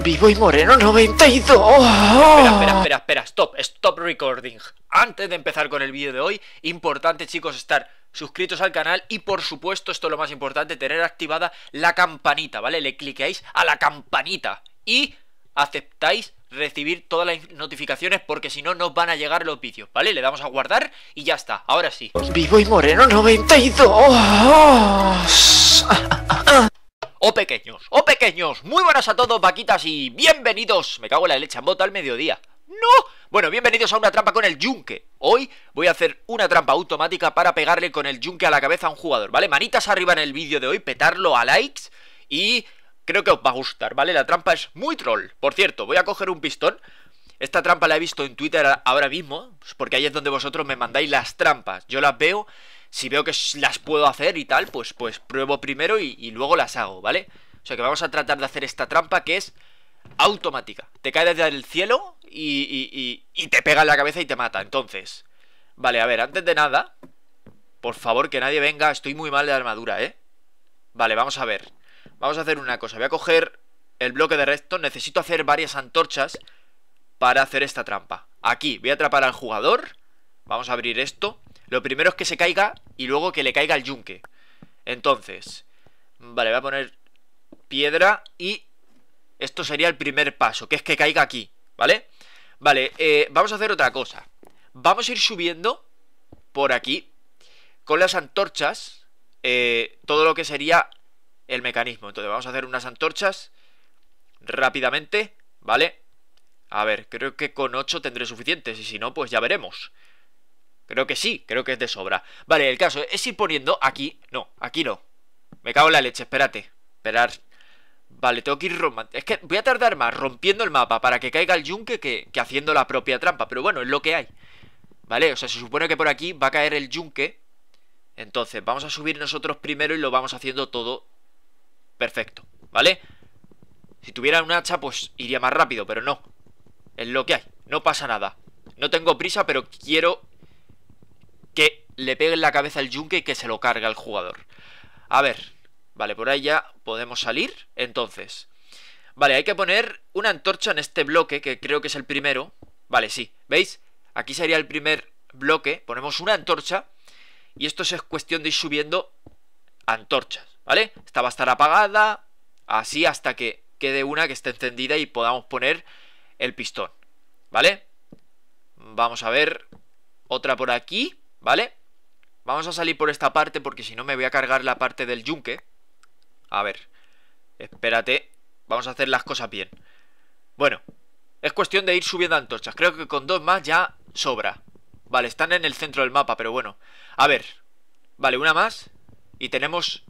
amigos. Bboymoreno92. Espera, stop recording. Antes de empezar con el vídeo de hoy, importante, chicos, estar suscritos al canal y, por supuesto, esto es lo más importante, tener activada la campanita, ¿vale? Le cliqueáis a la campanita y aceptáis recibir todas las notificaciones, porque si no, nos van a llegar los vídeos, ¿vale? Le damos a guardar y ya está, ahora sí. Bboymoreno92. ¡Oh pequeños! Muy buenas a todos, vaquitas, y bienvenidos. Me cago en la leche, en bota al mediodía. ¡No! Bueno, bienvenidos a una trampa con el yunque. Hoy voy a hacer una trampa automática para pegarle con el yunque a la cabeza a un jugador, ¿vale? Manitas arriba en el vídeo de hoy, petarlo a likes, y creo que os va a gustar, ¿vale? La trampa es muy troll. Por cierto, voy a coger un pistón. Esta trampa la he visto en Twitter ahora mismo, porque ahí es donde vosotros me mandáis las trampas. Yo las veo, si veo que las puedo hacer y tal, pues pruebo primero y luego las hago, ¿vale? O sea que vamos a tratar de hacer esta trampa, que es automática. Te cae desde el cielo y te pega en la cabeza y te mata. Entonces, vale, a ver, antes de nada, por favor, que nadie venga. Estoy muy mal de armadura, ¿eh? Vale, vamos a ver. Vamos a hacer una cosa. Voy a coger el bloque de redstone. Necesito hacer varias antorchas para hacer esta trampa. Aquí, voy a atrapar al jugador. Vamos a abrir esto. Lo primero es que se caiga y luego que le caiga el yunque. Entonces, vale, voy a poner piedra y esto sería el primer paso, que es que caiga aquí, ¿vale? Vale, vamos a hacer otra cosa. Vamos a ir subiendo por aquí con las antorchas, todo lo que sería el mecanismo. Entonces vamos a hacer unas antorchas rápidamente, ¿vale? A ver, creo que con 8 tendré suficientes y si no, pues ya veremos. Creo que sí, creo que es de sobra. Vale, el caso es ir poniendo aquí. No, aquí no. Me cago en la leche, espérate. Esperar. Vale, tengo que ir rompiendo. Es que voy a tardar más rompiendo el mapa para que caiga el yunque que haciendo la propia trampa. Pero bueno, es lo que hay. Vale, o sea, se supone que por aquí va a caer el yunque. Entonces, vamos a subir nosotros primero y lo vamos haciendo todo perfecto, ¿vale? Si tuviera un hacha, pues iría más rápido, pero no. Es lo que hay, no pasa nada. No tengo prisa, pero quiero que le pegue en la cabeza el yunque y que se lo cargue al jugador. A ver, vale, por ahí ya podemos salir. Entonces, vale, hay que poner una antorcha en este bloque, que creo que es el primero. Vale, sí, ¿veis? Aquí sería el primer bloque. Ponemos una antorcha y esto es cuestión de ir subiendo antorchas, ¿vale? Esta va a estar apagada, así hasta que quede una que esté encendida y podamos poner el pistón, ¿vale? Vamos a ver otra por aquí. ¿Vale? Vamos a salir por esta parte porque si no me voy a cargar la parte del yunque. A ver, espérate, vamos a hacer las cosas bien. Bueno, es cuestión de ir subiendo antorchas. Creo que con 2 más ya sobra. Vale, están en el centro del mapa, pero bueno. A ver, vale, una más y tenemos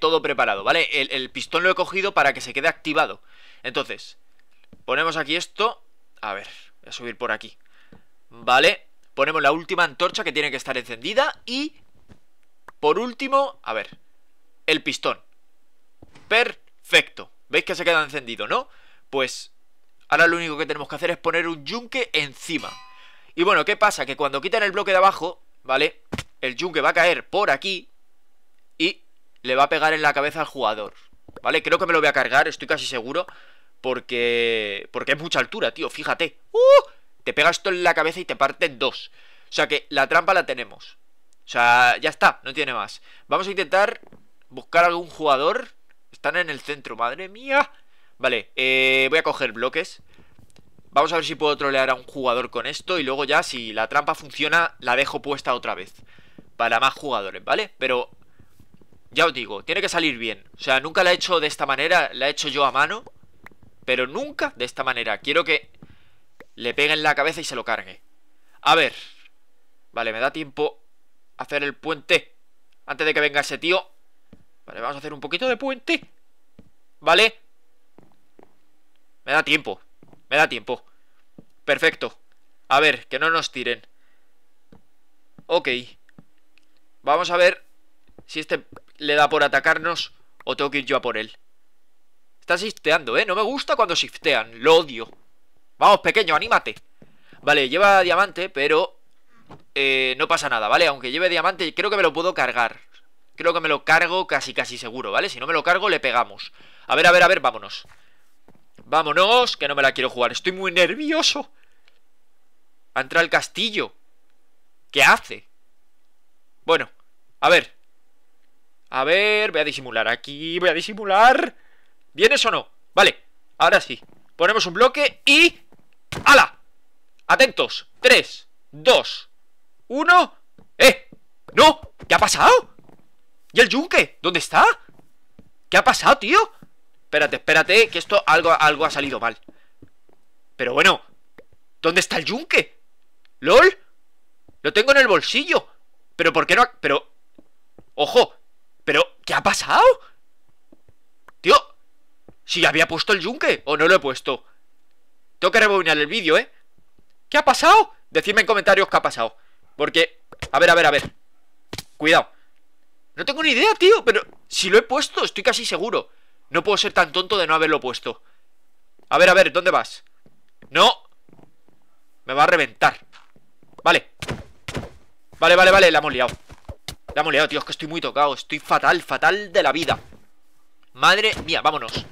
todo preparado, ¿vale? El pistón lo he cogido para que se quede activado. Entonces, ponemos aquí esto. A ver, voy a subir por aquí. Vale. Ponemos la última antorcha que tiene que estar encendida y, por último, a ver, el pistón. Perfecto. ¿Veis que se queda encendido, no? Pues ahora lo único que tenemos que hacer es poner un yunque encima. Y bueno, ¿qué pasa? Que cuando quitan el bloque de abajo, ¿vale? El yunque va a caer por aquí y le va a pegar en la cabeza al jugador, ¿vale? Creo que me lo voy a cargar, estoy casi seguro, porque es mucha altura, tío, fíjate. ¡Uh! Te pega esto en la cabeza y te parte en 2. O sea que la trampa la tenemos. O sea, ya está, no tiene más. Vamos a intentar buscar algún jugador. Están en el centro, madre mía. Vale, voy a coger bloques. Vamos a ver si puedo trolear a un jugador con esto. Y luego ya, si la trampa funciona, la dejo puesta otra vez para más jugadores, ¿vale? Pero ya os digo, tiene que salir bien. O sea, nunca la he hecho de esta manera. La he hecho yo a mano, pero nunca de esta manera. Quiero que le pega en la cabeza y se lo cargue. A ver. Vale, me da tiempo a hacer el puente antes de que venga ese tío. Vale, vamos a hacer un poquito de puente. Vale. Me da tiempo. Me da tiempo. Perfecto. A ver, que no nos tiren. Ok. Vamos a ver si este le da por atacarnos o tengo que ir yo a por él. Está shifteando, ¿eh? No me gusta cuando shiftean. Lo odio. Vamos, pequeño, anímate. Vale, lleva diamante, pero no pasa nada, ¿vale? Aunque lleve diamante, creo que me lo puedo cargar. Creo que me lo cargo casi seguro, ¿vale? Si no me lo cargo, le pegamos. A ver, vámonos. Vámonos, que no me la quiero jugar. Estoy muy nervioso. Ha entrado el castillo. ¿Qué hace? Bueno, a ver. A ver, voy a disimular aquí. Voy a disimular. ¿Vienes o no? Vale, ahora sí. Ponemos un bloque y... ¡Hala! Atentos. 3, 2, 1... ¡Eh! ¡No! ¿Qué ha pasado? ¿Y el yunque? ¿Dónde está? ¿Qué ha pasado, tío? Espérate, espérate, que esto algo ha salido mal. Pero bueno, ¿dónde está el yunque? ¿Lol? Lo tengo en el bolsillo. ¿Pero por qué no? Pero... ¡Ojo! ¿Pero qué ha pasado? Tío, si había puesto el yunque o no lo he puesto. Tengo que rebobinar el vídeo, ¿eh? ¿Qué ha pasado? Decidme en comentarios qué ha pasado. Porque... A ver. Cuidado. No tengo ni idea, tío, pero... Si lo he puesto, estoy casi seguro. No puedo ser tan tonto de no haberlo puesto. A ver, ¿dónde vas? ¡No! Me va a reventar. Vale, la hemos liado. Tío, es que estoy muy tocado. Estoy fatal de la vida. Madre mía, vámonos.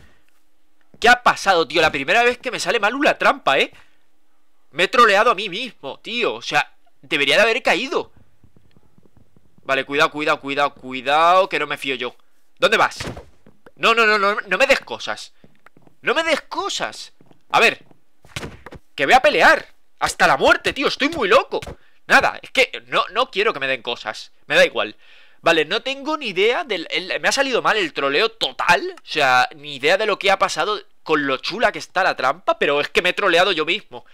¿Qué ha pasado, tío? La primera vez que me sale mal una trampa, ¿eh? Me he troleado a mí mismo, tío. O sea, debería de haber caído. Vale, cuidado, que no me fío yo. ¿Dónde vas? No, no me des cosas. A ver, que voy a pelear hasta la muerte, tío, estoy muy loco. Nada, es que no quiero que me den cosas. Me da igual. Vale, no tengo ni idea del... me ha salido mal el troleo total. O sea, ni idea de lo que ha pasado con lo chula que está la trampa. Pero es que me he troleado yo mismo.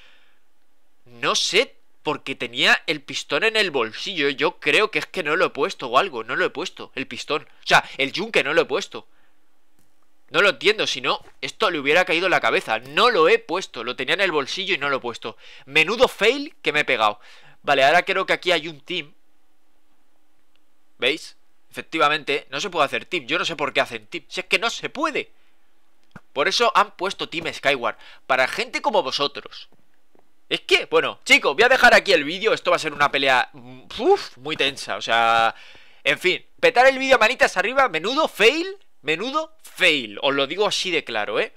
No sé, porque tenía el pistón en el bolsillo. Yo creo que es que no lo he puesto o algo. No lo he puesto, el pistón. O sea, el yunque no lo he puesto. No lo entiendo, si no, esto le hubiera caído en la cabeza. No lo he puesto, lo tenía en el bolsillo y no lo he puesto. Menudo fail que me he pegado. Vale, ahora creo que aquí hay un team. ¿Veis? Efectivamente, no se puede hacer team. Yo no sé por qué hacen team, si es que no se puede. Por eso han puesto Team Skyward, para gente como vosotros. Es que, bueno, chicos, voy a dejar aquí el vídeo. Esto va a ser una pelea muy tensa, o sea... En fin, petar el vídeo manitas arriba, menudo fail. Os lo digo así de claro, ¿eh?